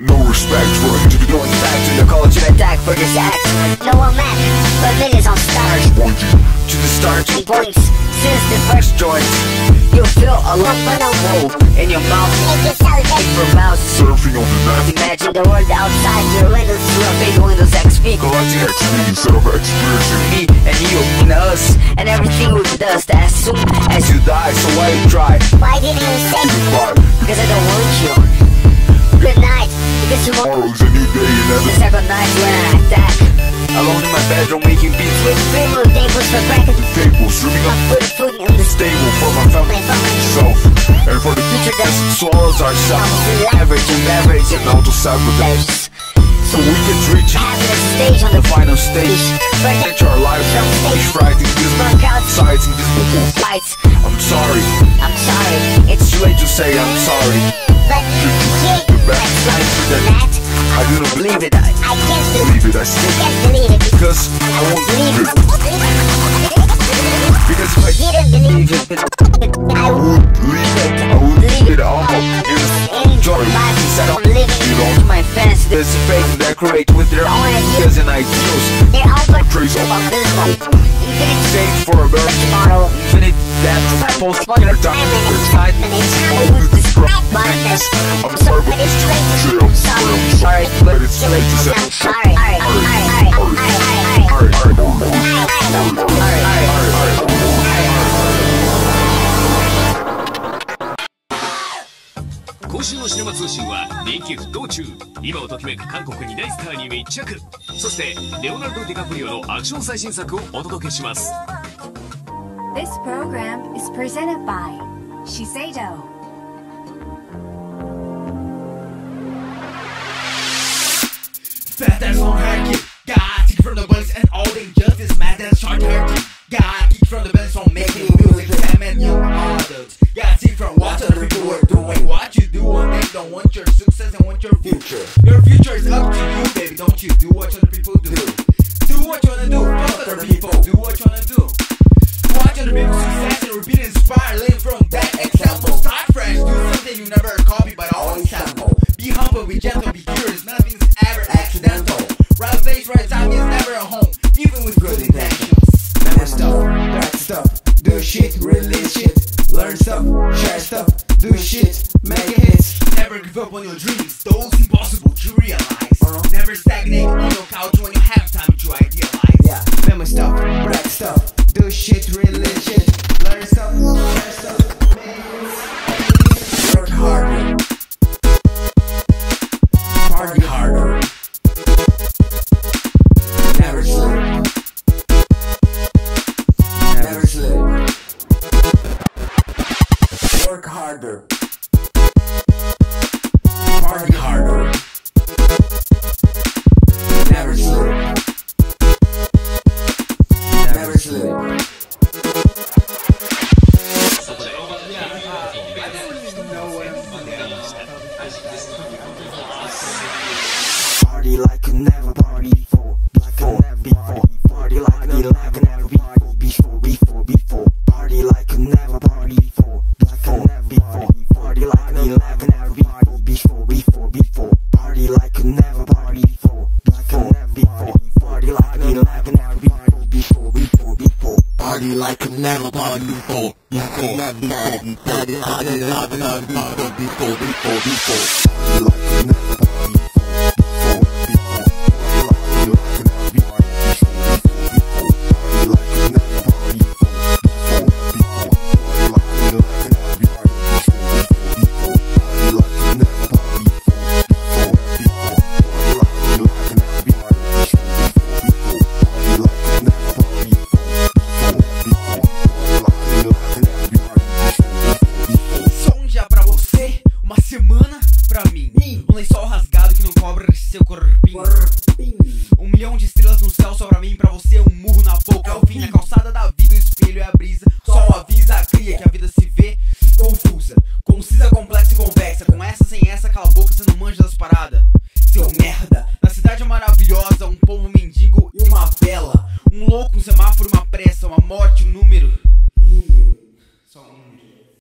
No respect for individual facts in the culture attack for this act. No one man, but millions on stars. To the starting points, since the first joint, you feel a lump and a hole in your mouth. It's your mouth surfing on the map. Imagine the world outside your windows through a big Windows XP. Collecting XP instead of experiencing me and you and us and everything with dust. As soon as you die, so why you try? Why didn't you say goodbye? Because I don't want you. Good night. Because tomorrow's a new day. The second night when I attack, alone in my bedroom making beats with favorite tables for breakfast. Tables streaming up for the food in the stable for my family, for myself, and for the future that swallows ourselves. Leveraging, leveraging, auto sabotage, so we can reach happiness stage on the final stage. Protect our lives from stage fright in these knockout sides, in these beautiful fights. I'm sorry. I'm sorry. It's too late to say I'm sorry. But you the best life for the net. I didn't believe it. I can't believe it. I still can't believe it because I won't believe it. Because if I didn't believe it, I would believe it. I would leave it all. Enjoy life instead of living. My fans dissipate and decorate with their own ideas and ideals. They're all for trace of abysmal. Infinite state for a better tomorrow. Infinite death. Post-planar time. It's night. It's time. I'm sorry, but it's too late to say I'm sorry. But it's too late to say I'm sorry.今週のシネマ通信は人気沸騰中、今をときめく韓国2大スターに密着、そしてレオナルド・ディカプリオのアクション最新作をお届けします。 This program is presented by Shiseido. That's on her kid, got kicked from the bus and all they just is mad and short her kid, got kicked from the bus from making music, them and young adults, got sick from what other people are doing, what you do and they don't want your success and want your future is up to you baby, don't you do what other people do, do what you wanna do, help other people, do what you wanna do, watch other people's success and repeat and inspire, live from that example, start fresh, do something you never copy but always sample, be humble, be gentle, be curious, nothing's ever accidental. Right place, right time is never a home, even with good intentions. Never stop, back stuff, do shit, release shit, learn stuff, share stuff, do shit, make it hits. Never give up on your dreams, those impossible to realize. Never stagnate on your couch when you have time to idealize. Yeah, never stop, back stuff, do shit, release shit, learn stuff, share stuff, make it. Work harder, party harder. Work harder, party harder, never slip, never slip. Party like I never party before, like I never before, party like I never before, before, before, before, party like I never party before. Before, party like I never before, before, before, before, party like I never party before, like I never before, party like I never before, before, before, before, party like I never party before, like I never party, party like I never party before, before, before, party like I never party before. Confusa, concisa, complexa e convexa. Com essa, sem essa, cala a boca, você não manja das paradas.